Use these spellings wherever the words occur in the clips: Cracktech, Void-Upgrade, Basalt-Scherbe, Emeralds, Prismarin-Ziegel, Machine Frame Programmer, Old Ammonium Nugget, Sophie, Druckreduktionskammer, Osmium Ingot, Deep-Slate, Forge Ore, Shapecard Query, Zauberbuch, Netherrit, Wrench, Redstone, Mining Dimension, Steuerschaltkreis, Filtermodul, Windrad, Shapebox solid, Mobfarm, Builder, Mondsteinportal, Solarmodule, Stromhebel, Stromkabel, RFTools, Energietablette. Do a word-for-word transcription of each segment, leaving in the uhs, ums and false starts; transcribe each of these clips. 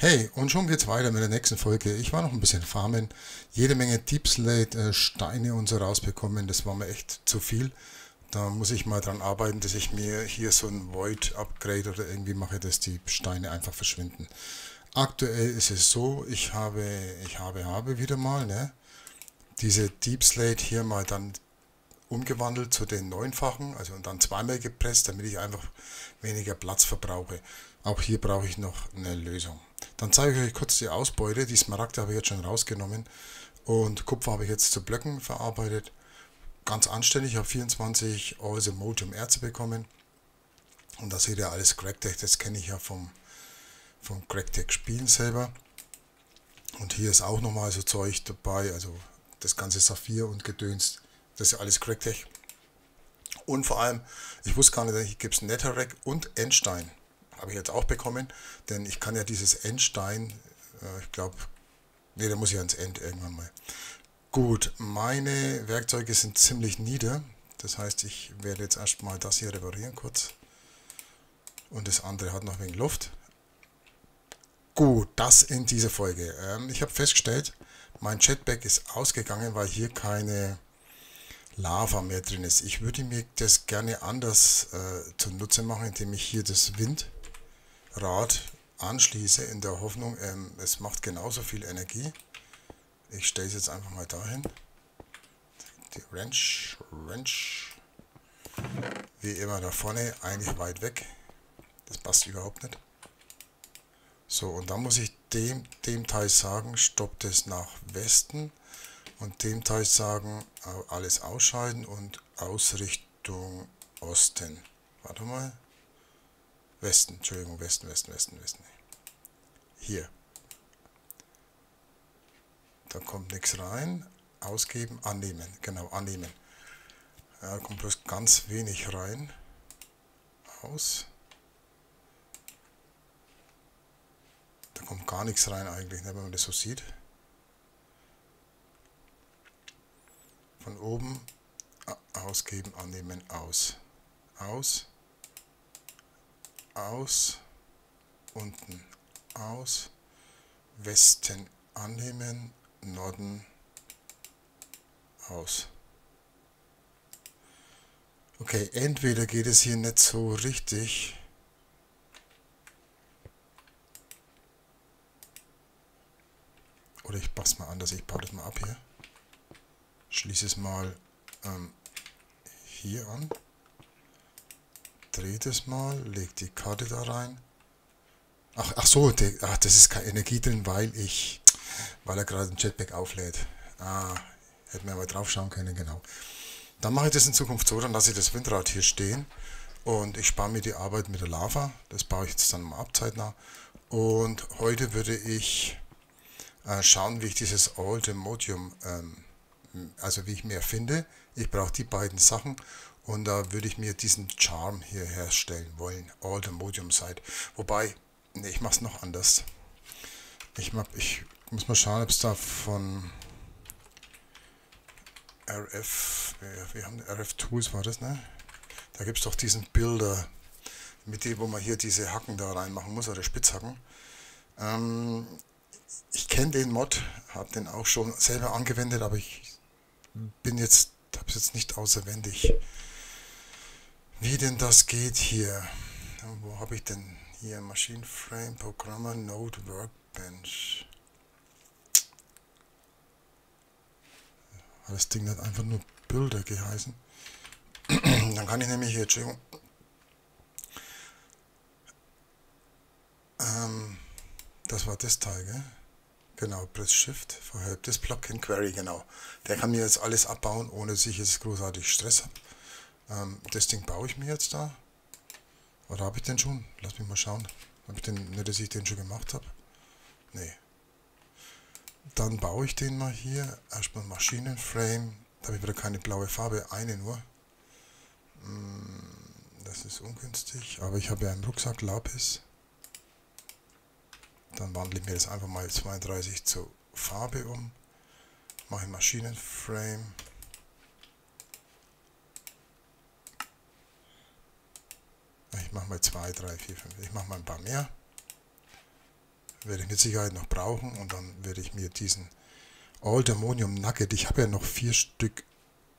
Hey, und schon geht's weiter mit der nächsten Folge. Ich war noch ein bisschen farmen, jede Menge Deep-Slate, Steine und so rausbekommen, das war mir echt zu viel. Da muss ich mal dran arbeiten, dass ich mir hier so ein Void-Upgrade oder irgendwie mache, dass die Steine einfach verschwinden. Aktuell ist es so, ich habe, ich habe, habe wieder mal, ne, diese Deep-Slate hier mal dann umgewandelt zu den neunfachen, also und dann zweimal gepresst, damit ich einfach weniger Platz verbrauche. Auch hier brauche ich noch eine Lösung. Dann zeige ich euch kurz die Ausbeute. Die Smaragde habe ich jetzt schon rausgenommen und Kupfer habe ich jetzt zu Blöcken verarbeitet. Ganz anständig, ich habe vierundzwanzig Osmium Erze bekommen. Und da seht ihr alles Cracktech, das kenne ich ja vom, vom Cracktech Spielen selber. Und hier ist auch nochmal so Zeug dabei, also das ganze Saphir und Gedöns, das ist alles Cracktech. Und vor allem, ich wusste gar nicht, hier gibt es Netherrack und Endstein. Habe ich jetzt auch bekommen, denn ich kann ja dieses Endstein, äh, ich glaube, ne, da muss ich ans End irgendwann mal. Gut, meine Werkzeuge sind ziemlich nieder, das heißt, ich werde jetzt erstmal das hier reparieren kurz und das andere hat noch wegen Luft. Gut, das in dieser Folge. Ähm, ich habe festgestellt, mein Jetpack ist ausgegangen, weil hier keine Lava mehr drin ist. Ich würde mir das gerne anders äh, zunutze machen, indem ich hier das Wind Rad anschließe in der Hoffnung, ähm, es macht genauso viel Energie. Ich stelle es jetzt einfach mal dahin. Die Wrench, Wrench. Wie immer da vorne, eigentlich weit weg. Das passt überhaupt nicht. So, und dann muss ich dem, dem Teil sagen, stoppt es nach Westen. Und dem Teil sagen, alles ausscheiden und Ausrichtung Osten. Warte mal. Westen, Entschuldigung, Westen, Westen, Westen, Westen. Hier. Da kommt nichts rein. Ausgeben, annehmen. Genau, annehmen. Da kommt bloß ganz wenig rein. Aus. Da kommt gar nichts rein eigentlich, wenn man das so sieht. Von oben. Ausgeben, annehmen, aus. Aus. Aus, unten, aus, Westen annehmen, Norden, aus. Okay, entweder geht es hier nicht so richtig. Oder ich passe mal anders, ich baue das mal ab hier. Schließe es mal ähm, hier an. Dreht es mal, legt die Karte da rein. Ach, ach so, der, ach, das ist keine Energie drin, weil ich, weil er gerade den Jetpack auflädt. Ah, hätten wir mal drauf schauen können, genau. Dann mache ich das in Zukunft so, dann lasse ich das Windrad hier stehen und ich spare mir die Arbeit mit der Lava. Das baue ich jetzt dann mal ab zeitnah. Und heute würde ich äh, schauen, wie ich dieses Old Ammonium, ähm, also wie ich mehr finde. Ich brauche die beiden Sachen. Und da würde ich mir diesen Charm hier herstellen wollen. Old Ammonium Side. Wobei, nee, ich mache es noch anders. Ich, mach, ich muss mal schauen, ob es da von R F, wir haben R F Tools, war das, ne? Da gibt es doch diesen Builder, mit dem, wo man hier diese Hacken da reinmachen muss, oder Spitzhacken. Ähm, ich kenne den Mod, habe den auch schon selber angewendet, aber ich bin jetzt, habe es jetzt nicht außerwendig. Wie denn das geht hier? Wo habe ich denn hier? Machine Frame Programmer, Node Workbench. Das Ding hat einfach nur Builder geheißen. Dann kann ich nämlich hier, Entschuldigung. Ähm, das war das Teil, gell? Genau, Press Shift, verhalb das Plugin Query, genau. Der kann mir jetzt alles abbauen, ohne dass ich jetzt großartig Stress habe. Das Ding baue ich mir jetzt da. Oder habe ich den schon? Lass mich mal schauen. Hab ich den, nicht, dass ich den schon gemacht habe. Nee. Dann baue ich den mal hier. Erstmal Maschinenframe. Da habe ich wieder keine blaue Farbe. Eine nur. Das ist ungünstig. Aber ich habe ja einen Rucksack Lapis. Dann wandle ich mir das einfach mal zweiunddreißig zur Farbe um. Mache Maschinenframe. Ich mache mal zwei, drei, vier, fünf. Ich mache mal ein paar mehr. werde ich mit Sicherheit noch brauchen. Und dann werde ich mir diesen Old Ammonium Nugget, ich habe ja noch vier Stück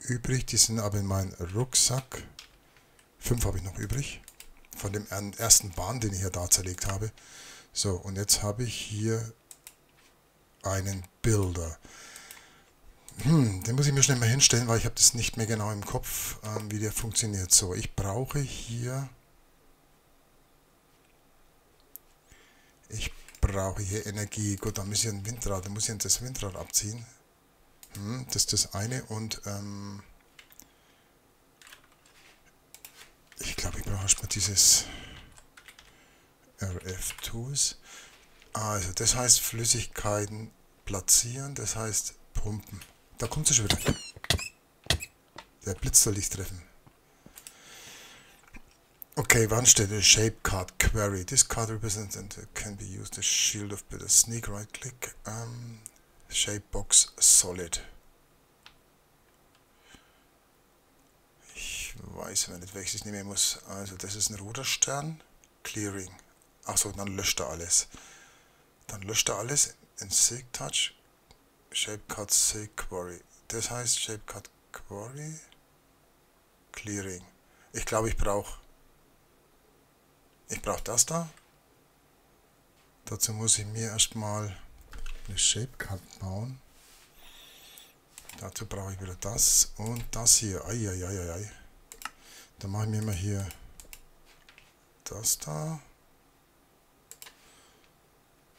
übrig, die sind aber in meinem Rucksack. Fünf habe ich noch übrig, von dem ersten Bahn, den ich ja da zerlegt habe. So, und jetzt habe ich hier einen Builder. Hm, den muss ich mir schnell mal hinstellen, weil ich habe das nicht mehr genau im Kopf, ähm, wie der funktioniert. So, ich brauche hier... Ich brauche hier Energie. Gut, dann muss ich ein Windrad, dann muss ich das Windrad abziehen. Hm, das ist das eine und... Ähm, ich glaube, ich brauche erstmal dieses R F Tools. Also, das heißt Flüssigkeiten platzieren, das heißt pumpen. Da kommt sie schon wieder. Der Blitz soll dich treffen. Okay, Warnstelle, Shapecard Query. This card represents and can be used as shield of better sneak. Right click. Um, Shapebox solid. Ich weiß aber nicht, welches ich nehmen muss. Also, das ist ein roter Stern. Clearing. Achso, dann löscht er alles. Dann löscht er alles in Sig Touch. Shapecard Sig Query. Das heißt Shapecard Query. Clearing. Ich glaube, ich brauche. Ich brauche das da. Dazu muss ich mir erstmal eine Shapecard bauen. Dazu brauche ich wieder das und das hier. Eieieiei. Dann mache ich mir mal hier das da.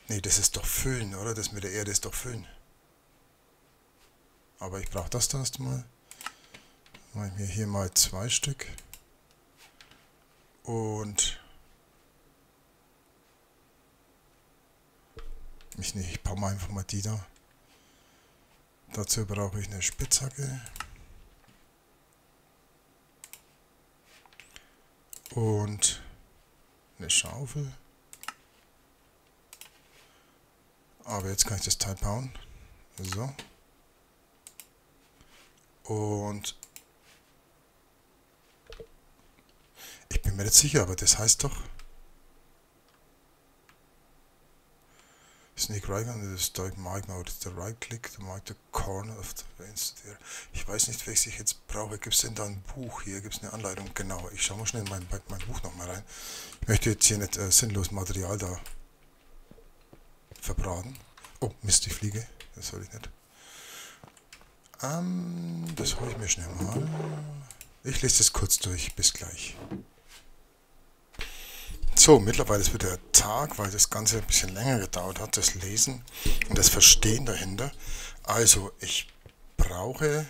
Ne, das ist doch Füllen, oder? Das mit der Erde ist doch Füllen. Aber ich brauche das da erstmal. Mache ich mir hier mal zwei Stück. Und mich nicht, ich baue mal einfach mal die da. Dazu brauche ich eine Spitzhacke und eine Schaufel. Aber jetzt kann ich das Teil bauen. So. Und ich bin mir nicht sicher, aber das heißt doch Sneak right on the stoic mark mode, the right click to mark the corner of the veins there. Ich weiß nicht, welches ich jetzt brauche. Gibt es denn da ein Buch? Hier gibt es eine Anleitung. Genau, ich schaue mal schnell in mein, mein Buch nochmal rein. Ich möchte jetzt hier nicht äh, sinnlos Material da verbraten. Oh, Mist, die Fliege. Das soll ich nicht. Ähm, das hole ich mir schnell mal. Ich lese das kurz durch. Bis gleich. So, mittlerweile ist wieder der Tag, weil das Ganze ein bisschen länger gedauert hat, das Lesen und das Verstehen dahinter. Also, ich brauche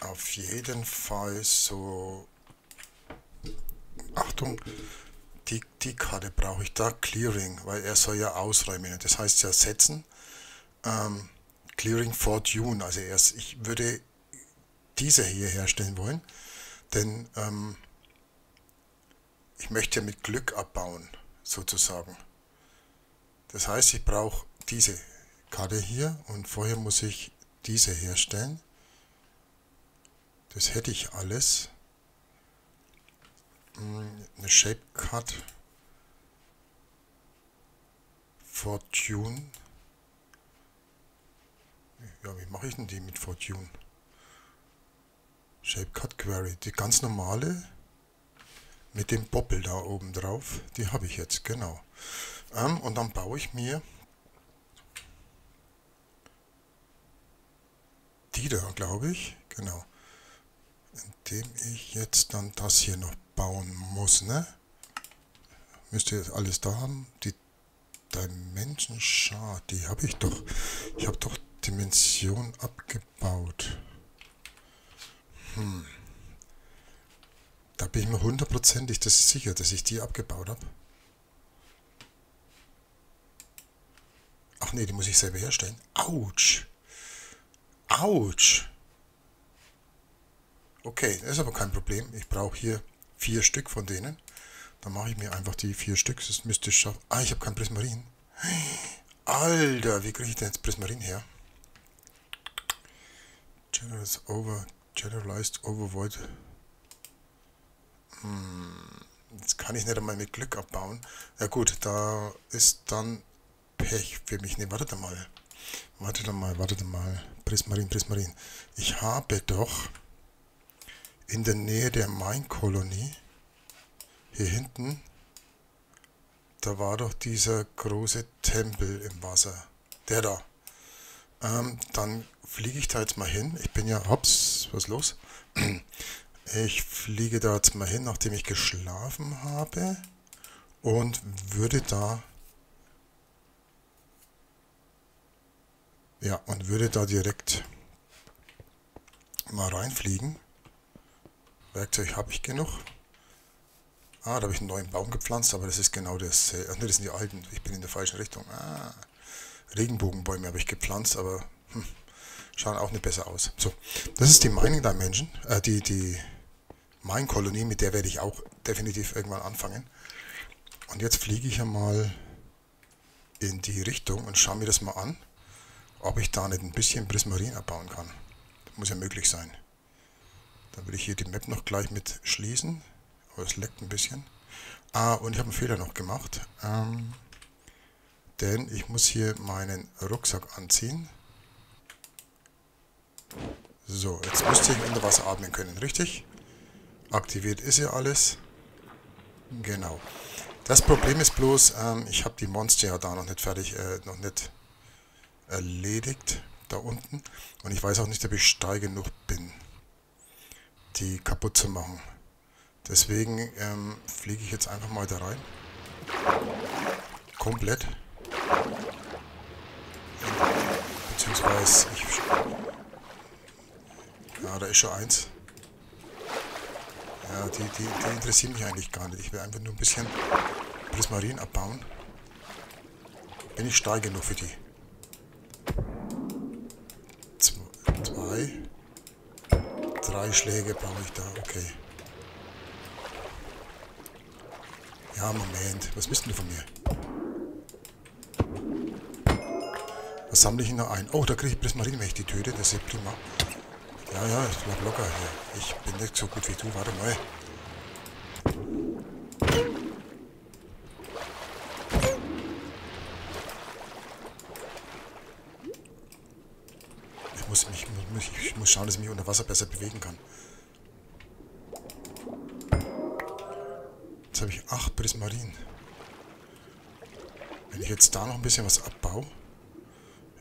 auf jeden Fall so... Achtung, die, die Karte brauche ich da, Clearing, weil er soll ja ausräumen. Das heißt ja setzen. Ähm, Clearing for Dune, also erst, ich würde diese hier herstellen wollen, denn... Ähm, ich möchte mit Glück abbauen, sozusagen. Das heißt, ich brauche diese Karte hier und vorher muss ich diese herstellen. Das hätte ich alles. Eine Shape Cut. Fortune. Ja, wie mache ich denn die mit Fortune? Shape Cut Query. Die ganz normale. Mit dem Boppel da oben drauf, die habe ich jetzt, genau. Ähm, und dann baue ich mir die da, glaube ich, genau. Indem ich jetzt dann das hier noch bauen muss, ne? Müsst ihr jetzt alles da haben. Die Dimension Shard, die habe ich doch. Ich habe doch Dimension abgebaut. Hm. Da bin ich mir hundertprozentig das ist sicher, dass ich die abgebaut habe. Ach nee, die muss ich selber herstellen. Autsch! Autsch! Okay, das ist aber kein Problem. Ich brauche hier vier Stück von denen. Dann mache ich mir einfach die vier Stück. Das müsste ich schaffen. Ah, ich habe kein Prismarin. Alter, wie kriege ich denn jetzt Prismarin her? Generalized over... Generalized over Void... Jetzt kann ich nicht einmal mit Glück abbauen. Ja gut, da ist dann Pech für mich. Ne, wartet einmal. Wartet einmal, wartet einmal. Prismarin, Prismarin. Ich habe doch in der Nähe der Mainkolonie, hier hinten, da war doch dieser große Tempel im Wasser. Der da. Ähm, dann fliege ich da jetzt mal hin. Ich bin ja, hops, was ist los? Ich fliege da jetzt mal hin, nachdem ich geschlafen habe, und würde da ja und würde da direkt mal reinfliegen. Werkzeug habe ich genug. Ah, da habe ich einen neuen Baum gepflanzt, aber das ist genau das. Ach ne, das sind die alten. Ich bin in der falschen Richtung. Ah, Regenbogenbäume habe ich gepflanzt, aber hm, schauen auch nicht besser aus. So, das ist die Mining Dimension, äh, die die Mine-Kolonie, mit der werde ich auch definitiv irgendwann anfangen. Und jetzt fliege ich einmal in die Richtung und schaue mir das mal an, ob ich da nicht ein bisschen Prismarin abbauen kann. Das muss ja möglich sein. Dann will ich hier die Map noch gleich mit schließen. Aber es leckt ein bisschen. Ah, und ich habe einen Fehler noch gemacht. Ähm, denn ich muss hier meinen Rucksack anziehen. So, jetzt müsste ich unter Wasser atmen können, richtig? Aktiviert ist ja alles. Genau. Das Problem ist bloß, ähm, ich habe die Monster ja da noch nicht fertig, äh, noch nicht erledigt, da unten. Und ich weiß auch nicht, ob ich steil genug bin, die kaputt zu machen. Deswegen ähm, fliege ich jetzt einfach mal da rein. Komplett. Beziehungsweise ich... Ja, da ist schon eins. Ja, die, die, die interessieren mich eigentlich gar nicht. Ich will einfach nur ein bisschen Prismarin abbauen. Bin ich stark genug für die? Zwei, zwei. Drei Schläge brauche ich da, okay. Ja, Moment. Was willst du von mir? Was sammle ich noch ein? Oh, da kriege ich Prismarin, wenn ich die töte. Das ist prima. Ja, ja, ich bleib locker hier. Ich bin nicht so gut wie du. Warte mal. Ich muss, mich, ich muss schauen, dass ich mich unter Wasser besser bewegen kann. Jetzt habe ich acht Prismarin. Wenn ich jetzt da noch ein bisschen was abbaue.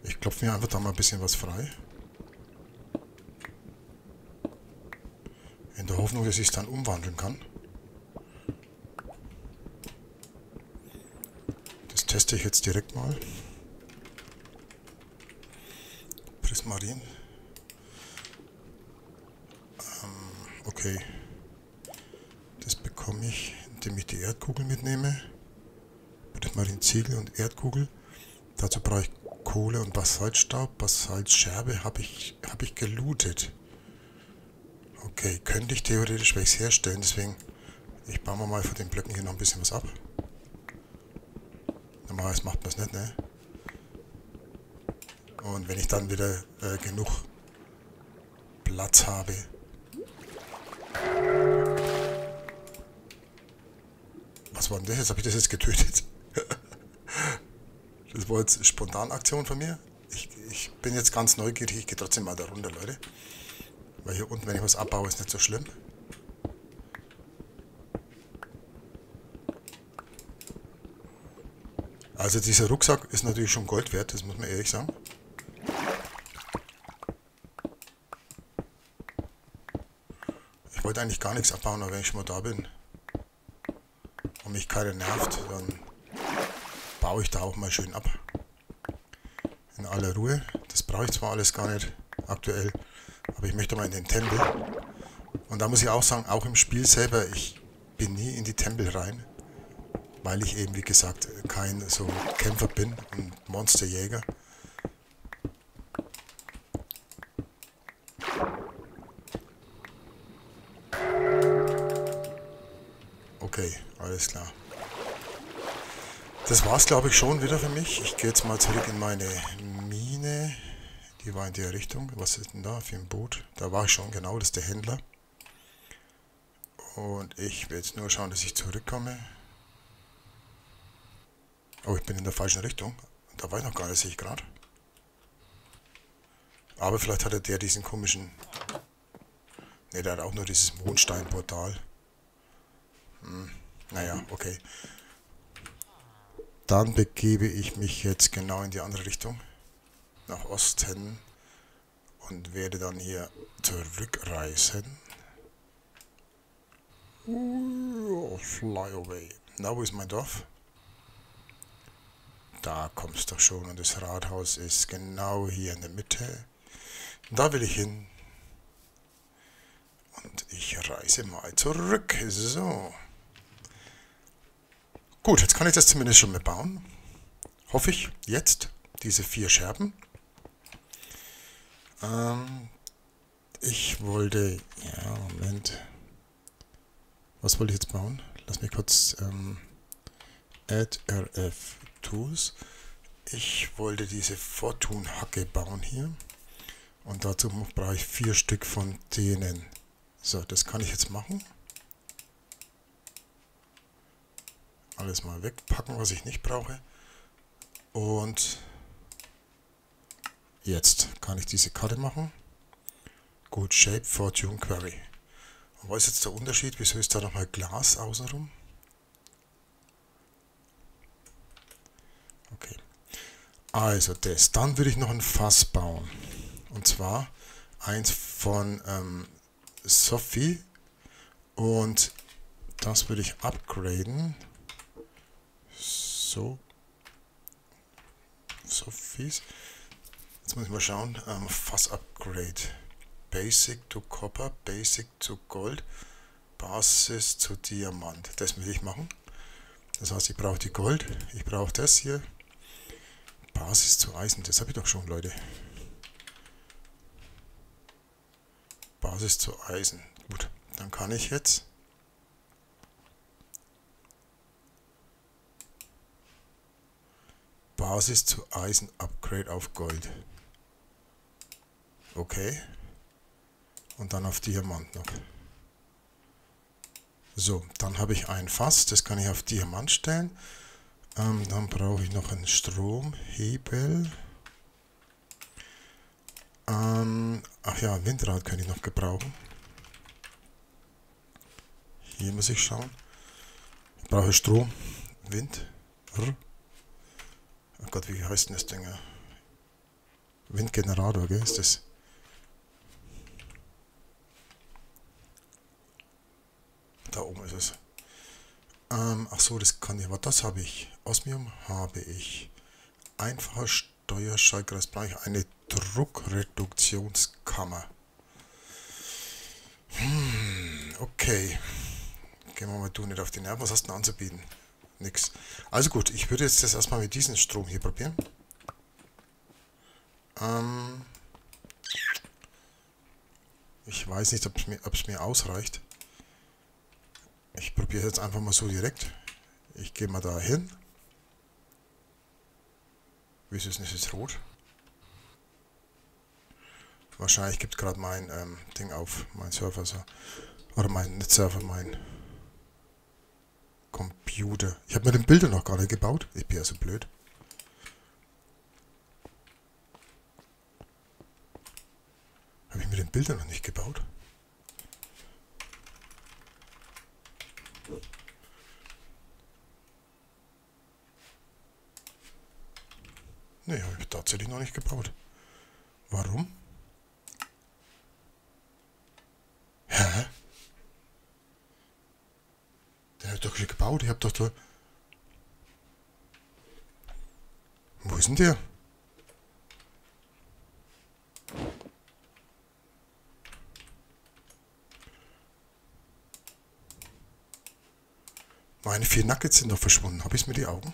Ich klopfe mir einfach da mal ein bisschen was frei. In der Hoffnung, dass ich es dann umwandeln kann. Das teste ich jetzt direkt mal. Prismarin. Ähm, okay. Das bekomme ich, indem ich die Erdkugel mitnehme. Prismarin-Ziegel und Erdkugel. Dazu brauche ich Kohle und Basaltstaub. Basalt-Scherbe habe ich, hab ich gelootet. Okay, könnte ich theoretisch welches herstellen, deswegen ich baue mal von den Blöcken hier noch ein bisschen was ab. Normalerweise macht man es nicht, ne? Und wenn ich dann wieder äh, genug Platz habe. Was war denn das jetzt? Habe ich das jetzt getötet? Das war jetzt eine spontane Aktion von mir. Ich, ich bin jetzt ganz neugierig, ich gehe trotzdem mal da runter, Leute. Weil hier unten, wenn ich was abbaue, ist nicht so schlimm. Also dieser Rucksack ist natürlich schon Gold wert, das muss man ehrlich sagen. Ich wollte eigentlich gar nichts abbauen, aber wenn ich schon mal da bin und mich keiner nervt, dann baue ich da auch mal schön ab. In aller Ruhe. Das brauche ich zwar alles gar nicht aktuell. Aber ich möchte mal in den Tempel. Und da muss ich auch sagen, auch im Spiel selber, ich bin nie in die Tempel rein. Weil ich eben, wie gesagt, kein so Kämpfer bin und Monsterjäger. Okay, alles klar. Das war's, glaube ich, schon wieder für mich. Ich gehe jetzt mal zurück in meine Mine. Die war in der Richtung. Was ist denn da für ein Boot? Da war ich schon, genau, das ist der Händler. Und ich will jetzt nur schauen, dass ich zurückkomme. Oh, ich bin in der falschen Richtung. Da war ich noch gar nicht, sehe ich gerade. Aber vielleicht hatte der diesen komischen... Ne, der hat auch nur dieses Mondsteinportal. Hm, naja, okay. Dann begebe ich mich jetzt genau in die andere Richtung. Nach Osten. Und werde dann hier zurückreisen. Oh, fly away. Na, wo ist mein Dorf? Da kommst du schon und das Rathaus ist genau hier in der Mitte. Da will ich hin. Und ich reise mal zurück. So. Gut, jetzt kann ich das zumindest schon mal bauen. Hoffe ich. Jetzt. Diese vier Scherben. Ähm, ich wollte... Ja, Moment. Was wollte ich jetzt bauen? Lass mich kurz... Ähm, add R F Tools. Ich wollte diese Fortune-Hacke bauen hier. Und dazu brauche ich vier Stück von denen. So, das kann ich jetzt machen. Alles mal wegpacken, was ich nicht brauche. Und jetzt kann ich diese Karte machen. Gut, Shape, Fortune, Query. Und was ist jetzt der Unterschied? Wieso ist da nochmal Glas außenrum? Okay. Also das. Dann würde ich noch ein Fass bauen. Und zwar eins von ähm, Sophie. Und das würde ich upgraden. So. Sophies. Jetzt muss ich mal schauen. Ähm, Fass Upgrade. Basic to Copper, Basic to Gold, Basis zu Diamant. Das will ich machen. Das heißt, ich brauche die Gold. Ich brauche das hier. Basis zu Eisen, das habe ich doch schon, Leute. Basis zu Eisen. Gut, dann kann ich jetzt... Basis zu Eisen, Upgrade auf Gold. Okay. Und dann auf Diamant noch. So, dann habe ich ein Fass, das kann ich auf Diamant stellen. Ähm, dann brauche ich noch einen Stromhebel. Ähm, ach ja, Windrad könnte ich noch gebrauchen. Hier muss ich schauen. Ich brauche Strom, Wind. Rr. Oh Gott, wie heißt denn das Ding? Windgenerator, gell, ist das? Da oben ist es. Ähm, ach so, das kann ich, aber das habe ich. Osmium habe ich. Einfacher Steuerschalker, das brauche ich. Eine Druckreduktionskammer. Hm, okay. Gehen wir mal du nicht auf die Nerven. Was hast du denn anzubieten? Nix. Also gut, ich würde jetzt das erstmal mit diesem Strom hier probieren. Ähm, ich weiß nicht, ob es mir, ob es mir ausreicht. Ich probiere jetzt einfach mal so direkt. Ich gehe mal da hin. Wieso ist es rot? Wahrscheinlich gibt gerade mein ähm, Ding auf, mein Surfer. So. Oder mein, nicht Surfer, mein Computer. Ich habe mir den Builder noch gar nicht gebaut. Ich bin ja so blöd. Habe ich mir den Builder noch nicht gebaut? Ne, habe ich tatsächlich noch nicht gebaut. Warum? Hä? Der hat doch schon gebaut, ich hab doch da... Wo ist denn der? Meine vier Nuggets sind doch verschwunden. Habe ich es mit den Augen?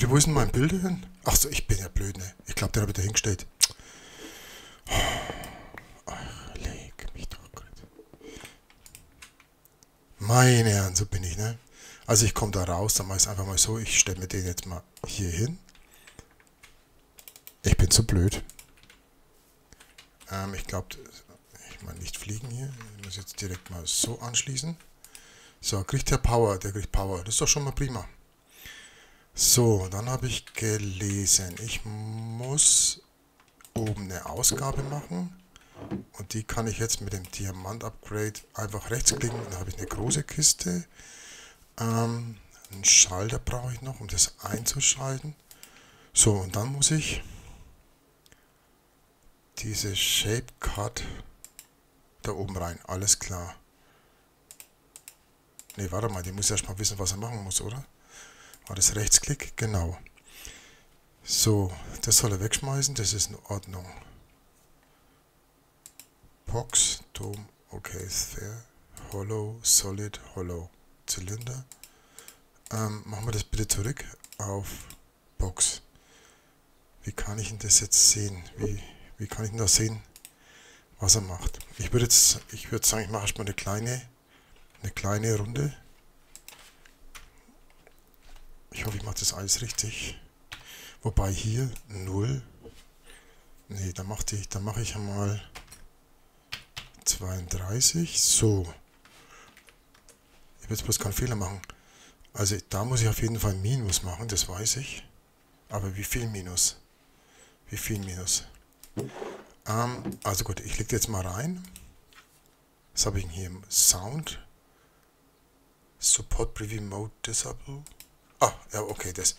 Leute, wo ist denn mein Bilder hin? Ach so, ich bin ja blöd, ne? Ich glaube, den habe ich da hingestellt. Ach, leg mich doch gut. Meine Herren, so bin ich, ne? Also ich komme da raus, dann mache ich es einfach mal so. Ich stelle mir den jetzt mal hier hin. Ich bin zu blöd. Ähm, ich glaube, ich meine nicht fliegen hier. Ich muss jetzt direkt mal so anschließen. So, kriegt der Power, der kriegt Power. Das ist doch schon mal prima. So, dann habe ich gelesen. Ich muss oben eine Ausgabe machen. Und die kann ich jetzt mit dem Diamant-Upgrade einfach rechtsklicken. Da habe ich eine große Kiste. Ähm, einen Schalter brauche ich noch, um das einzuschalten. So, und dann muss ich diese Shape Cut da oben rein. Alles klar. Ne, warte mal, die muss erstmal wissen, was er machen muss, oder? War das Rechtsklick? Genau. So, das soll er wegschmeißen, das ist in Ordnung. Box, Dom, okay, Sphere, Hollow, Solid, Hollow, Zylinder. Ähm, machen wir das bitte zurück auf Box. Wie kann ich denn das jetzt sehen? Wie, wie kann ich denn das sehen, was er macht? Ich würde jetzt, ich würde sagen, ich mache erstmal eine kleine... Eine kleine Runde. Ich hoffe, ich mache das alles richtig. Wobei hier null. Ne, da mache ich, da mache ich einmal zweiunddreißig. So. Ich will jetzt bloß keinen Fehler machen. Also da muss ich auf jeden Fall Minus machen, das weiß ich. Aber wie viel Minus? Wie viel Minus? Ähm, also gut, ich lege jetzt mal rein. Was habe ich denn hier? Sound. Support Preview Mode Disable. Ah, ja, okay, das.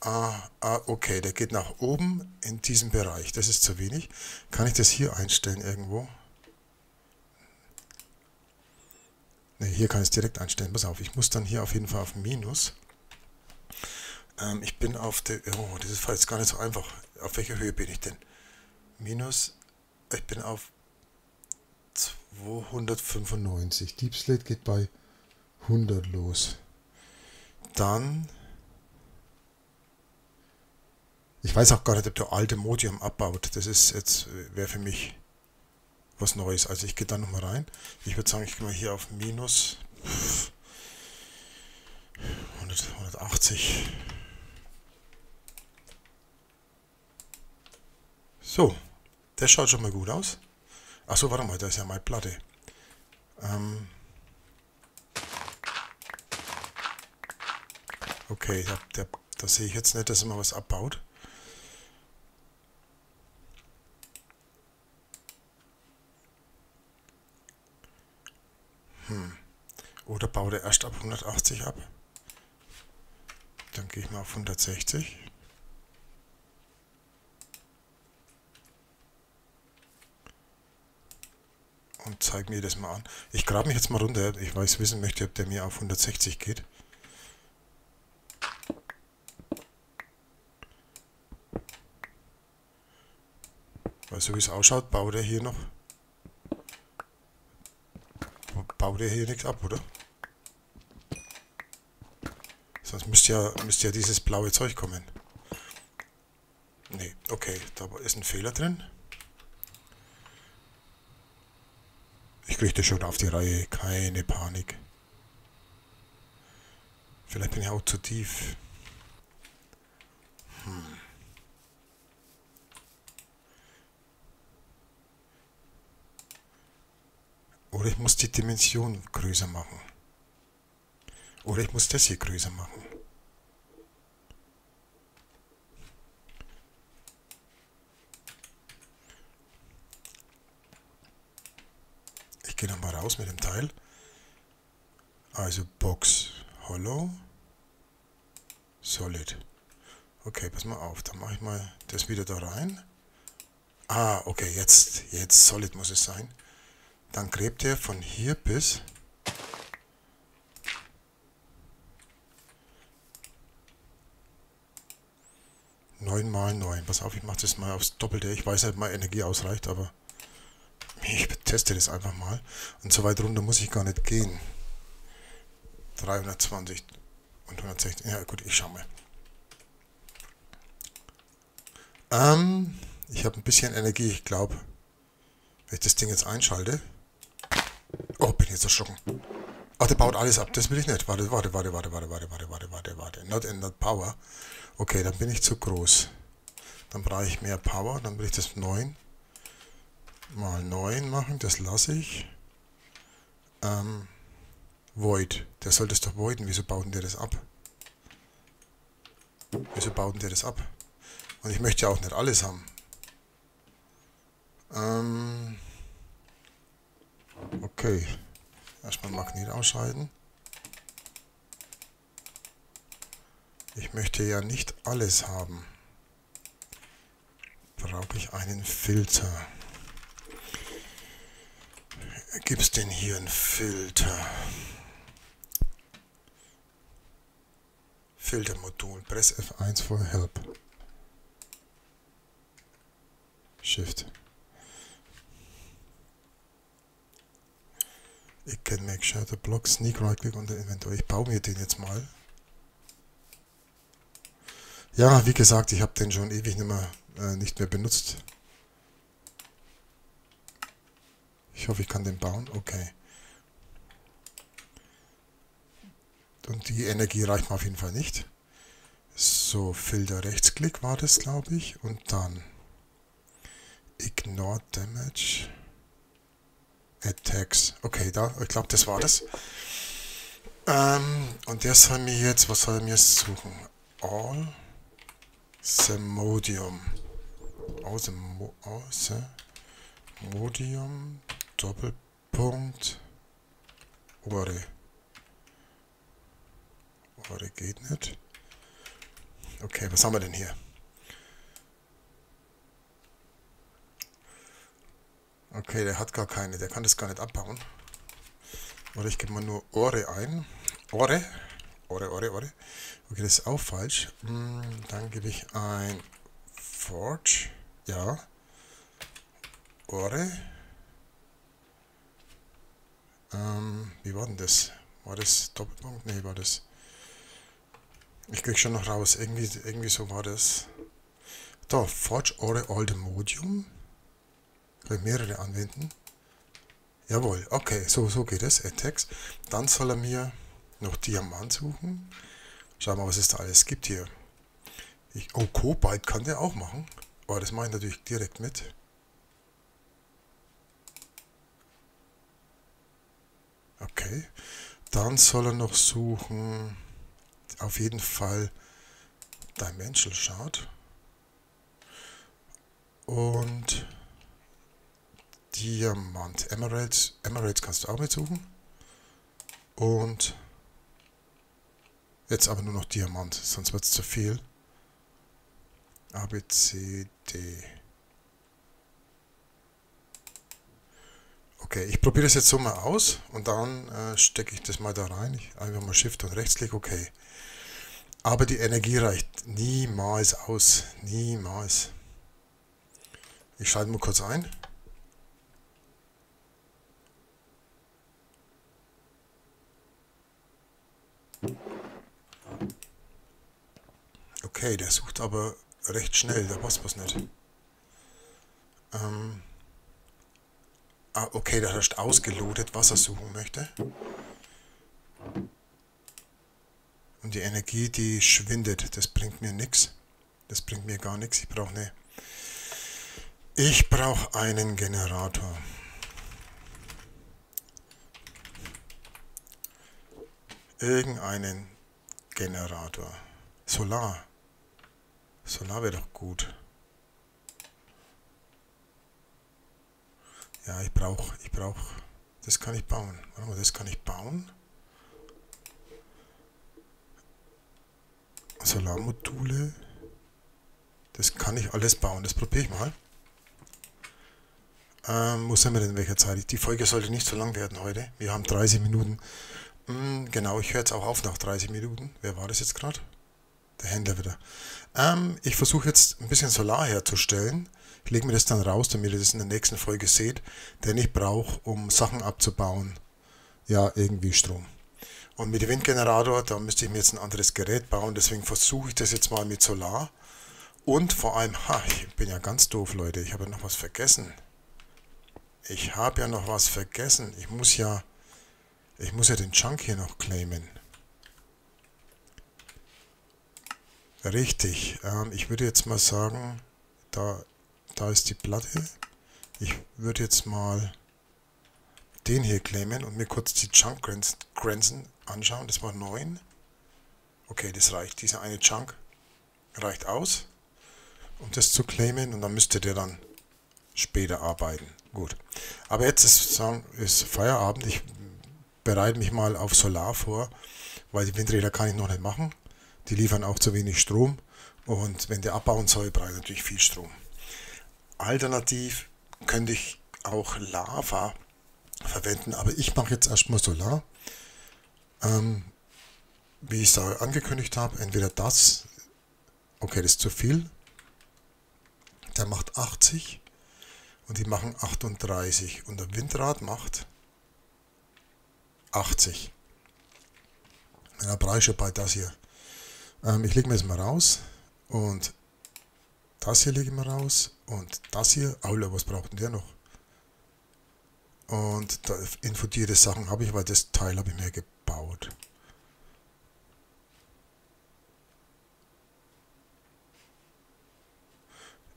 Ah, ah, okay, der geht nach oben in diesem Bereich. Das ist zu wenig. Kann ich das hier einstellen irgendwo? Ne, hier kann ich es direkt einstellen. Pass auf, ich muss dann hier auf jeden Fall auf Minus. Ähm, ich bin auf der... Oh, das ist jetzt gar nicht so einfach. Auf welcher Höhe bin ich denn? Minus... Ich bin auf zweihundertfünfundneunzig. Deep-Slate geht bei hundert los. Dann, ich weiß auch gar nicht, ob der alte Modium abbaut. Das ist jetzt, wäre für mich was Neues. Also ich gehe da nochmal rein. Ich würde sagen, ich gehe mal hier auf Minus hundert, hundertachtzig. So, das schaut schon mal gut aus. Achso, warte mal, da ist ja meine Platte. Ähm, Okay, da, da, da sehe ich jetzt nicht, dass immer was abbaut. Hm. Oder baut er erst ab hundertachtzig ab? Dann gehe ich mal auf hundertsechzig. Und zeige mir das mal an. Ich grabe mich jetzt mal runter. Ich weiß, wissen möchte, ob der mir auf hundertsechzig geht. Weil so wie es ausschaut, baut er hier noch. Baut er hier nichts ab, oder? Sonst müsste ja, müsste ja dieses blaue Zeug kommen. Nee, okay, da ist ein Fehler drin. Ich kriege das schon auf die Reihe, keine Panik. Vielleicht bin ich auch zu tief. Hm. Oder ich muss die Dimension größer machen. Oder ich muss das hier größer machen. Ich gehe nochmal raus mit dem Teil. Also Box, Hollow, Solid. Okay, pass mal auf. Dann mache ich mal das wieder da rein. Ah, okay, jetzt, jetzt Solid muss es sein. Dann gräbt er von hier bis... neun mal neun. Pass auf, ich mache das mal aufs Doppelte. Ich weiß nicht, ob meine Energie ausreicht, aber... Ich teste das einfach mal. Und so weit runter muss ich gar nicht gehen. dreihundertzwanzig und hundertsechzig. Ja gut, ich schau mal. Ähm, ich habe ein bisschen Energie, ich glaube. Wenn ich das Ding jetzt einschalte... Oh, bin jetzt erschrocken. Ach, der baut alles ab. Das will ich nicht. Warte, warte, warte, warte, warte, warte, warte, warte, warte, warte. Not in that power. Okay, dann bin ich zu groß. Dann brauche ich mehr Power. Dann will ich das neun mal neun machen. Das lasse ich. Ähm, Void. Der soll das doch voiden. Wieso baut denn der das ab? Wieso baut denn der das ab? Und ich möchte ja auch nicht alles haben. Ähm... Okay, erstmal Magnet ausschalten. Ich möchte ja nicht alles haben. Brauche ich einen Filter. Gibt es denn hier einen Filter? Filtermodul. Press F eins for help. Shift. Ich can make sure the block, sneak right click on the inventory. Ich baue mir den jetzt mal. Ja, wie gesagt, ich habe den schon ewig nicht mehr, äh, nicht mehr benutzt. Ich hoffe, ich kann den bauen. Okay. Und die Energie reicht mir auf jeden Fall nicht. So, Filter Rechtsklick war das, glaube ich. Und dann Ignore Damage. Attacks. Okay, da, ich glaube, das war das. Ähm, und der soll mir jetzt, was soll er mir jetzt suchen? All Semodium. All Semodium. Doppelpunkt. Ore. Ore geht nicht. Okay, was haben wir denn hier? Okay, der hat gar keine, der kann das gar nicht abbauen. Oder ich gebe mal nur Ore ein. Ore. Ore, Ore, Ore. Okay, das ist auch falsch. Dann gebe ich ein Forge. Ja. Ore. Ähm, wie war denn das? War das Doppelpunkt? Ne, war das... Ich krieg schon noch raus. Irgendwie, irgendwie so war das. Da, Forge, Ore, Old Ammonium. Mehrere anwenden. Jawohl, okay, so, so geht es. Attacks. Dann soll er mir noch Diamant suchen. Schauen wir mal, was es da alles gibt hier. Ich, oh, Cobalt kann der auch machen. Aber oh, das mache ich natürlich direkt mit. Okay. Dann soll er noch suchen. Auf jeden Fall Dimension Shard. Und Diamant. Emeralds. Emeralds kannst du auch mitsuchen. Und jetzt aber nur noch Diamant, sonst wird es zu viel. A, B, C, D. Okay, ich probiere das jetzt so mal aus und dann äh, stecke ich das mal da rein. Ich einfach mal Shift und Rechtsklick, okay. Aber die Energie reicht niemals aus. Niemals. Ich schalte mal kurz ein. Okay, der sucht aber recht schnell, da passt was nicht. Ähm, ah, okay, der hat ausgelotet, was er suchen möchte. Und die Energie, die schwindet, das bringt mir nichts. Das bringt mir gar nichts, ich brauche eine... Ich brauche einen Generator. Irgendeinen Generator. Solar. Solar wäre doch gut. Ja, ich brauche, ich brauche, das kann ich bauen. Warte mal, das kann ich bauen. Solarmodule. Das kann ich alles bauen. Das probiere ich mal. Ähm, wo sind wir denn in welcher Zeit? Die Folge sollte nicht so lang werden heute. Wir haben dreißig Minuten. Genau, ich höre jetzt auch auf nach dreißig Minuten. Wer war das jetzt gerade? Der Händler wieder. Ähm, ich versuche jetzt ein bisschen Solar herzustellen. Ich lege mir das dann raus, damit ihr das in der nächsten Folge seht. Denn ich brauche, um Sachen abzubauen, ja, irgendwie Strom. Und mit dem Windgenerator, da müsste ich mir jetzt ein anderes Gerät bauen. Deswegen versuche ich das jetzt mal mit Solar. Und vor allem, ha, ich bin ja ganz doof, Leute. Ich habe ja noch was vergessen. Ich habe ja noch was vergessen. Ich muss ja, ich muss ja den Chunk hier noch claimen. Richtig. Ähm, ich würde jetzt mal sagen, da, da ist die Platte. Ich würde jetzt mal den hier claimen und mir kurz die Chunk-Grenzen anschauen. Das war neun. Okay, das reicht. Dieser eine Chunk reicht aus, um das zu claimen. Und dann müsstet ihr dann später arbeiten. Gut. Aber jetzt ist, ist Feierabend. Ich bereite mich mal auf Solar vor, weil die Windräder kann ich noch nicht machen. Die liefern auch zu wenig Strom. Und wenn der abbauen soll, braucht natürlich viel Strom. Alternativ könnte ich auch Lava verwenden, aber ich mache jetzt erstmal Solar. Ähm, wie ich es angekündigt habe, entweder das, okay, das ist zu viel, der macht achtzig und die machen achtunddreißig und der Windrad macht achtzig. Dann brauche ich schon bei das hier. Ähm, ich lege mir jetzt mal raus und das hier lege ich mal raus und das hier, Aula, was braucht denn der noch? Und da infodierte Sachen habe ich, weil das Teil habe ich mir gebaut.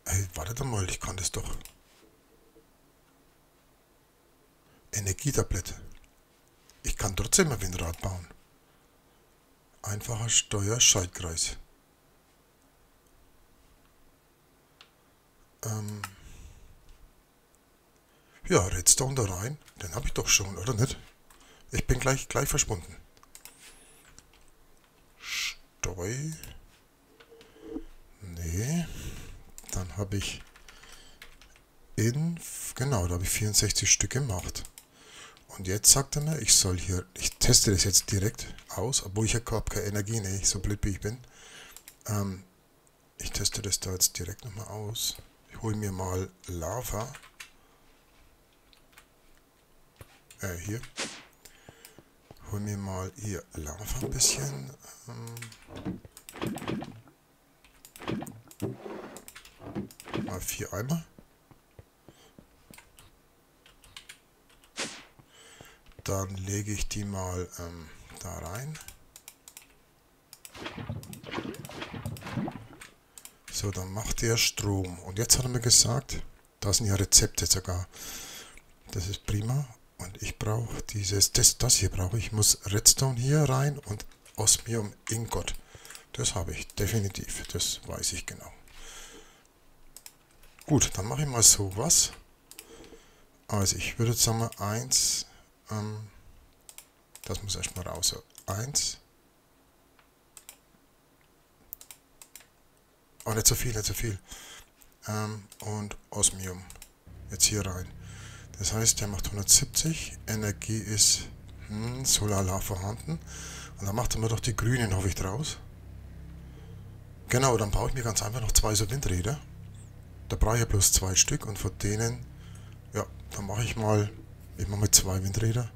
Hey, wartet mal, ich kann das doch. Energietablette. Ich kann trotzdem ein Windrad bauen. Einfacher Steuerschaltkreis. Ähm... Ja, Redstone da rein. Den habe ich doch schon, oder nicht? Ich bin gleich, gleich verschwunden. Steu. Nee. Dann habe ich in... Genau, da habe ich vierundsechzig Stück gemacht. Und jetzt sagt er mir, ich soll hier... Ich teste das jetzt direkt aus, obwohl ich ja habe keine Energie, ne? So blöd wie ich bin. Ähm, ich teste das da jetzt direkt nochmal aus. Ich hole mir mal Lava. Äh, hier. Hol mir mal hier Lava ein bisschen. Ähm. Mal vier Eimer. Dann lege ich die mal ähm, da rein. So, dann macht der Strom. Und jetzt hat er mir gesagt, da sind ja Rezepte sogar. Das ist prima. Und ich brauche dieses, das, das hier brauche ich. Ich muss Redstone hier rein und Osmium Ingot. Das habe ich definitiv. Das weiß ich genau. Gut, dann mache ich mal sowas. Also ich würde jetzt sagen, eins. Ähm, das muss erstmal raus. eins. Oh, nicht so viel, nicht so viel. Ähm, und Osmium. Jetzt hier rein. Das heißt, der macht hundertsiebzig, Energie ist hm, Solar vorhanden. Und dann macht er mir doch die grünen, hoffe ich, draus. Genau, dann baue ich mir ganz einfach noch zwei so Windräder. Da brauche ich ja bloß zwei Stück und von denen, ja, dann mache ich mal, ich mache mal zwei Windräder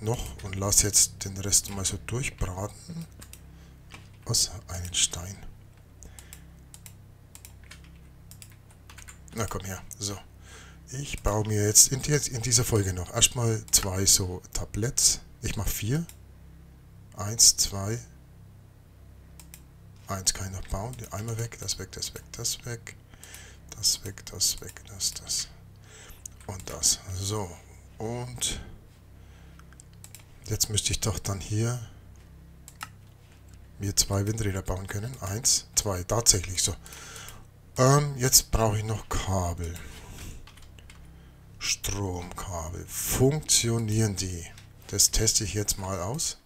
noch und lasse jetzt den Rest mal so durchbraten. Was? Einen Stein. Na komm her, so. Ich baue mir jetzt in, die, in dieser Folge noch erstmal zwei so Tabletts. Ich mache vier. Eins, zwei. Eins kann ich noch bauen. Die Eimer weg, das weg, das weg, das weg. Das weg, das weg, das, das. Und das. So. Und jetzt müsste ich doch dann hier mir zwei Windräder bauen können. Eins, zwei. Tatsächlich so. Ähm, jetzt brauche ich noch Kabel. Stromkabel. Funktionieren die? Das teste ich jetzt mal aus,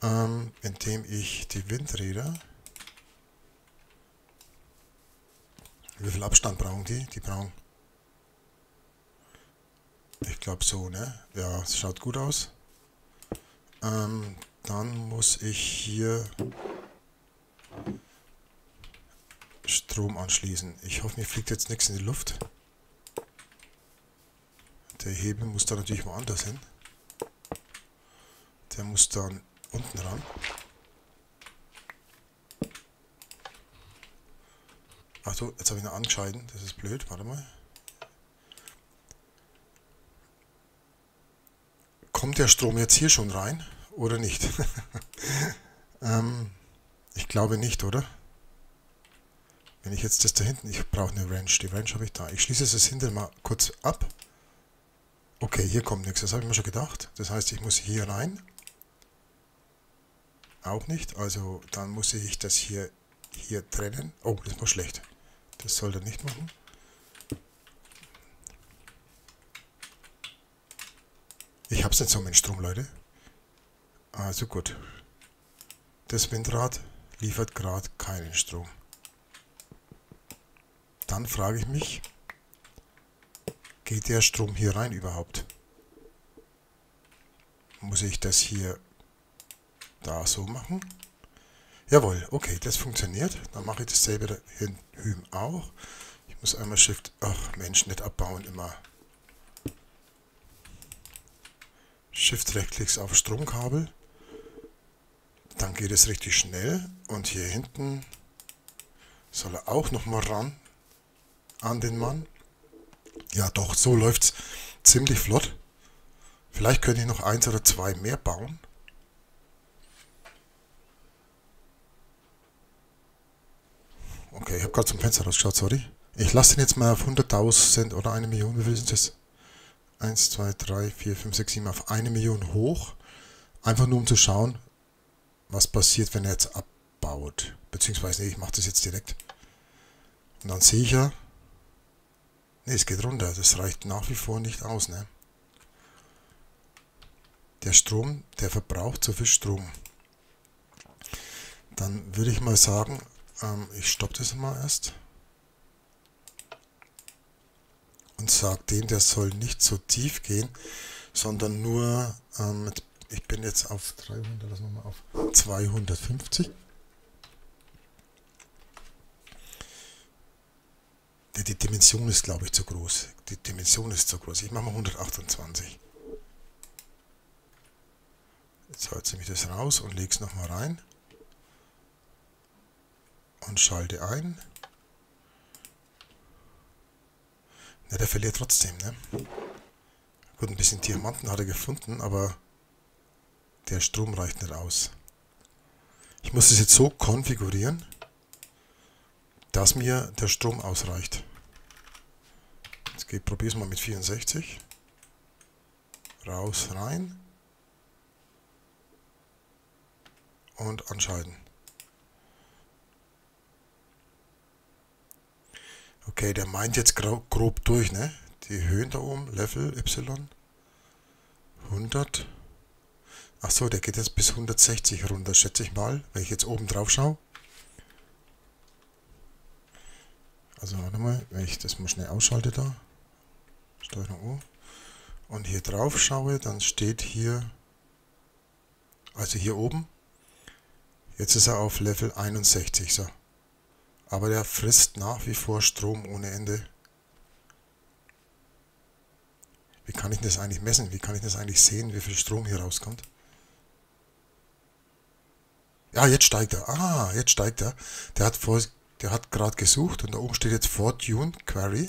ähm, indem ich die Windräder... Wie viel Abstand brauchen die? Die brauchen... Ich glaube so, ne? Ja, es schaut gut aus. Ähm, dann muss ich hier Strom anschließen. Ich hoffe, mir fliegt jetzt nichts in die Luft. Der Hebel muss da natürlich woanders hin. Der muss dann unten ran. Achso, jetzt habe ich noch angeschalten. Das ist blöd. Warte mal. Kommt der Strom jetzt hier schon rein? Oder nicht? ähm, ich glaube nicht, oder? Wenn ich jetzt das da hinten... Ich brauche eine Wrench. Die Wrench habe ich da. Ich schließe das hinten mal kurz ab. Okay, hier kommt nichts. Das habe ich mir schon gedacht. Das heißt, ich muss hier rein. Auch nicht. Also dann muss ich das hier, hier trennen. Oh, das war schlecht. Das sollte er nicht machen. Ich habe es nicht so mit Strom, Leute. Also gut. Das Windrad liefert gerade keinen Strom. Dann frage ich mich, geht der Strom hier rein überhaupt? Muss ich das hier da so machen? Jawohl, okay, das funktioniert. Dann mache ich dasselbe da hinten auch. Ich muss einmal Shift, ach Mensch, nicht abbauen immer. Shift Rechtsklicks auf Stromkabel. Dann geht es richtig schnell. Und hier hinten soll er auch nochmal ran an den Mann. Ja doch, so läuft es ziemlich flott. Vielleicht könnte ich noch eins oder zwei mehr bauen. Okay, ich habe gerade zum Fenster rausgeschaut, sorry. Ich lasse den jetzt mal auf hunderttausend oder eine Million, wie viel sind das? eins, zwei, drei, vier, fünf, sechs, sieben, auf eine Million hoch. Einfach nur um zu schauen, was passiert, wenn er jetzt abbaut. Beziehungsweise, nee, ich mache das jetzt direkt. Und dann sehe ich ja, nee, es geht runter. Das reicht nach wie vor nicht aus, ne? Der Strom, der verbraucht so viel Strom. Dann würde ich mal sagen, ich stoppe das mal erst und sage dem, der soll nicht so tief gehen, sondern nur, ähm, ich bin jetzt auf dreihundert, das machen wir auf zweihundertfünfzig. Die, die Dimension ist, glaube ich, zu groß. Die Dimension ist zu groß. Ich mache mal hundertachtundzwanzig. Jetzt halte ich das raus und lege es nochmal rein. Und schalte ein. Ne, der verliert trotzdem, ne? Gut, ein bisschen Diamanten hat er gefunden, aber der Strom reicht nicht aus. Ich muss es jetzt so konfigurieren, dass mir der Strom ausreicht. Jetzt probiere ich es mal mit vierundsechzig. Raus, rein. Und anschalten. Okay, der meint jetzt grob durch, ne? Die Höhen da oben, Level, Y, hundert. Achso, der geht jetzt bis hundertsechzig runter, schätze ich mal, wenn ich jetzt oben drauf schaue. Also warte mal, wenn ich das mal schnell ausschalte da. Steuerung O. Und hier drauf schaue, dann steht hier, also hier oben, jetzt ist er auf Level einundsechzig, so. Aber der frisst nach wie vor Strom ohne Ende. Wie kann ich das eigentlich messen? Wie kann ich das eigentlich sehen, wie viel Strom hier rauskommt? Ja, jetzt steigt er. Ah, jetzt steigt er. Der hat, vor, der hat gerade gesucht und da oben steht jetzt Fortune Query.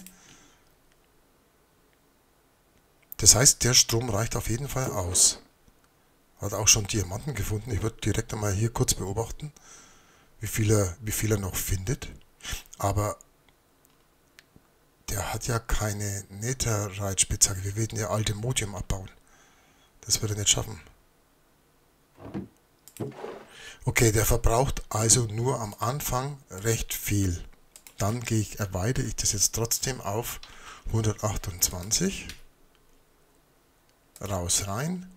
Das heißt, der Strom reicht auf jeden Fall aus. Hat auch schon Diamanten gefunden. Ich würde direkt einmal hier kurz beobachten. Wie viel, er, wie viel er noch findet. Aber der hat ja keine Netherrack-Spitzhacke. Wir werden ja alte Modium abbauen. Das wird er nicht schaffen. Okay, der verbraucht also nur am Anfang recht viel. Dann gehe ich, erweitere ich das jetzt trotzdem auf hundertachtundzwanzig. Raus, rein.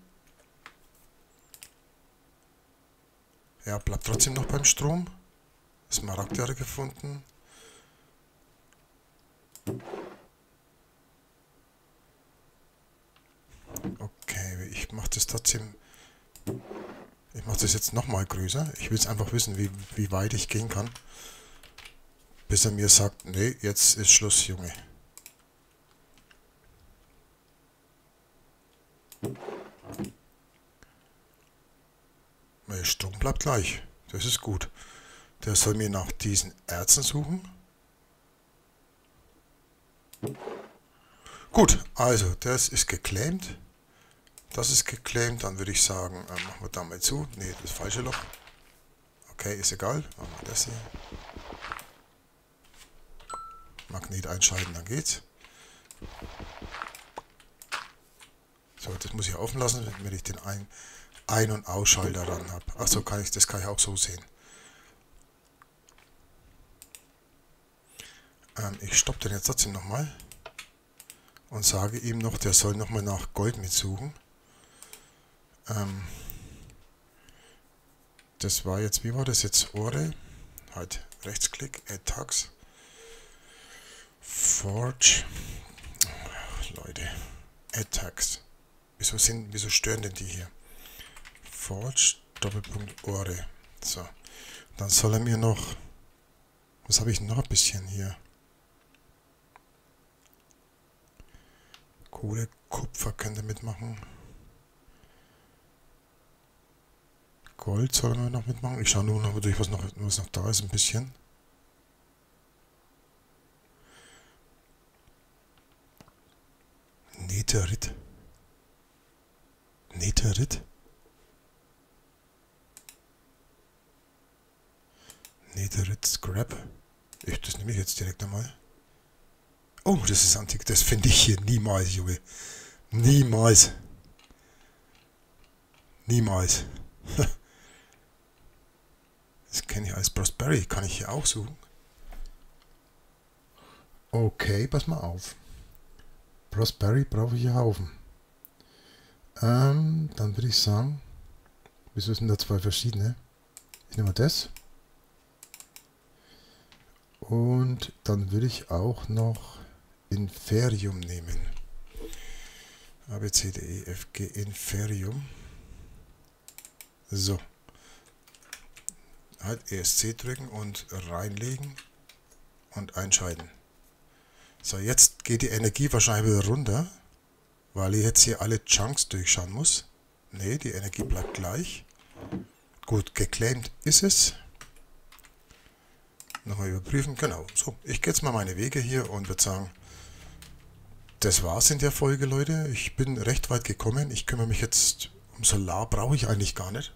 Ja, bleibt trotzdem noch beim Strom. Smaragd hat er gefunden. Okay, ich mache das trotzdem. Ich mache das jetzt nochmal größer. Ich will es einfach wissen, wie, wie weit ich gehen kann. Bis er mir sagt, nee, jetzt ist Schluss, Junge. Der Strom bleibt gleich. Das ist gut. Der soll mir nach diesen Erzen suchen. Gut, also das ist geclaimt. Das ist geclaimt. Dann würde ich sagen, äh, machen wir da mal zu. Ne, das falsche Loch. Okay, ist egal. Machen wir das hier. Magnet einschalten, dann geht's. So, das muss ich offen lassen, wenn ich den Ein-, Ein und Ausschalter ran habe. Achso, kann ich, das kann ich auch so sehen. Ähm, ich stoppe den jetzt trotzdem nochmal. Und sage ihm noch, der soll nochmal nach Gold mitsuchen. Ähm, das war jetzt, wie war das jetzt? Ore. Halt, Rechtsklick, Attacks. Forge. Ach, Leute. Attacks. Wieso, sind, wieso stören denn die hier? Forge, Doppelpunkt, Ore. So. Dann soll er mir noch... Was habe ich noch ein bisschen hier? Kohle, Kupfer könnt ihr mitmachen. Gold sollen wir noch mitmachen. Ich schaue nur noch durch, was noch, was noch da ist, ein bisschen. Netherrit. Netherrit. Netherrit Scrap. Ich, das nehme ich jetzt direkt einmal. Oh, das ist antik. Das finde ich hier niemals, Junge. Niemals. Niemals. Das kenne ich als Prosperry. Kann ich hier auch suchen. Okay, pass mal auf. Prosperry brauche ich hier Haufen. Ähm, dann würde ich sagen... Wieso sind da zwei verschiedene? Ich nehme mal das. Und dann würde ich auch noch Inferium nehmen. A, B, C, D, E, F, G, Inferium. So. Halt E S C drücken und reinlegen und einschalten. So, jetzt geht die Energie wahrscheinlich wieder runter, weil ich jetzt hier alle Chunks durchschauen muss. Ne, die Energie bleibt gleich. Gut, geclaimt ist es. Nochmal überprüfen, genau. So, ich gehe jetzt mal meine Wege hier und würde sagen, das war's in der Folge, Leute. Ich bin recht weit gekommen. Ich kümmere mich jetzt um Solar, brauche ich eigentlich gar nicht.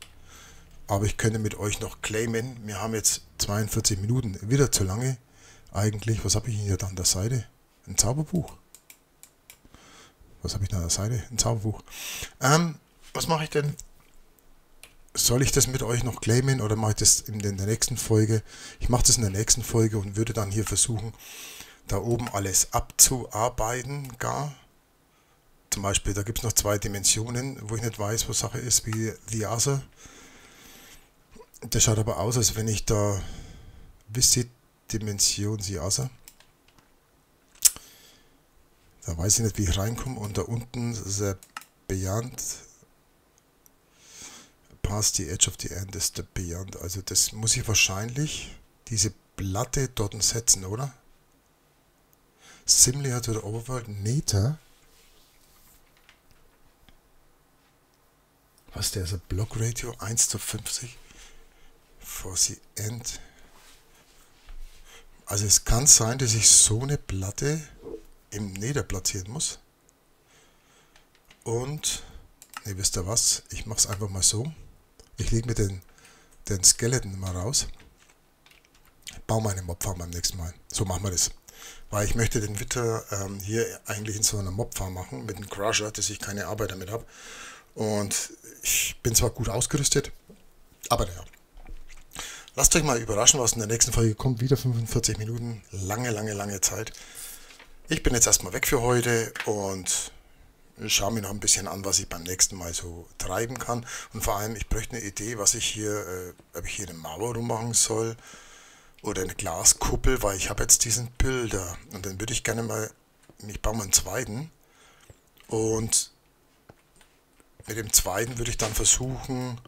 Aber ich könnte mit euch noch claimen. Wir haben jetzt zweiundvierzig Minuten, wieder zu lange. Eigentlich, was habe ich hier da an der Seite? Ein Zauberbuch. Was habe ich da an der Seite? Ein Zauberbuch. Ähm, was mache ich denn? Soll ich das mit euch noch claimen oder mache ich das in der nächsten Folge? Ich mache das in der nächsten Folge und würde dann hier versuchen, da oben alles abzuarbeiten, gar. Zum Beispiel, da gibt es noch zwei Dimensionen, wo ich nicht weiß, was Sache ist, wie The Other. Das schaut aber aus, als wenn ich da Visit Dimension The Other. Da weiß ich nicht, wie ich reinkomme und da unten The Beyond. Past the edge of the end is the beyond. Also das muss ich wahrscheinlich diese Platte dort setzen, oder? Similar to the overworld Nether. Was der ist ein Block Ratio eins zu fünfzig for the end. Also es kann sein, dass ich so eine Platte im Nether platzieren muss. Und ne, wisst ihr was? Ich mache es einfach mal so. Ich lege mir den, den Skeleton mal raus. Ich baue meine Mobfarm beim nächsten Mal. So machen wir das. Weil ich möchte den Witter ähm, hier eigentlich in so einer Mobfarm machen, mit einem Crusher, dass ich keine Arbeit damit habe. Und ich bin zwar gut ausgerüstet, aber naja. Lasst euch mal überraschen, was in der nächsten Folge kommt. Wieder fünfundvierzig Minuten. Lange, lange, lange Zeit. Ich bin jetzt erstmal weg für heute und... Ich schaue mir noch ein bisschen an, was ich beim nächsten Mal so treiben kann. Und vor allem, ich bräuchte eine Idee, was ich hier, äh, ob ich hier eine Mauer rummachen soll oder eine Glaskuppel, weil ich habe jetzt diesen Builder. Und dann würde ich gerne mal, ich baue mal einen zweiten. Und mit dem zweiten würde ich dann versuchen,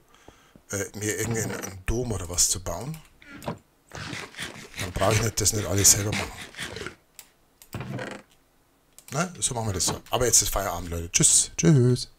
äh, mir irgendeinen Dom oder was zu bauen. Dann brauche ich nicht, das nicht alles selber machen. Na, so machen wir das so. Aber jetzt ist Feierabend, Leute. Tschüss. Tschüss.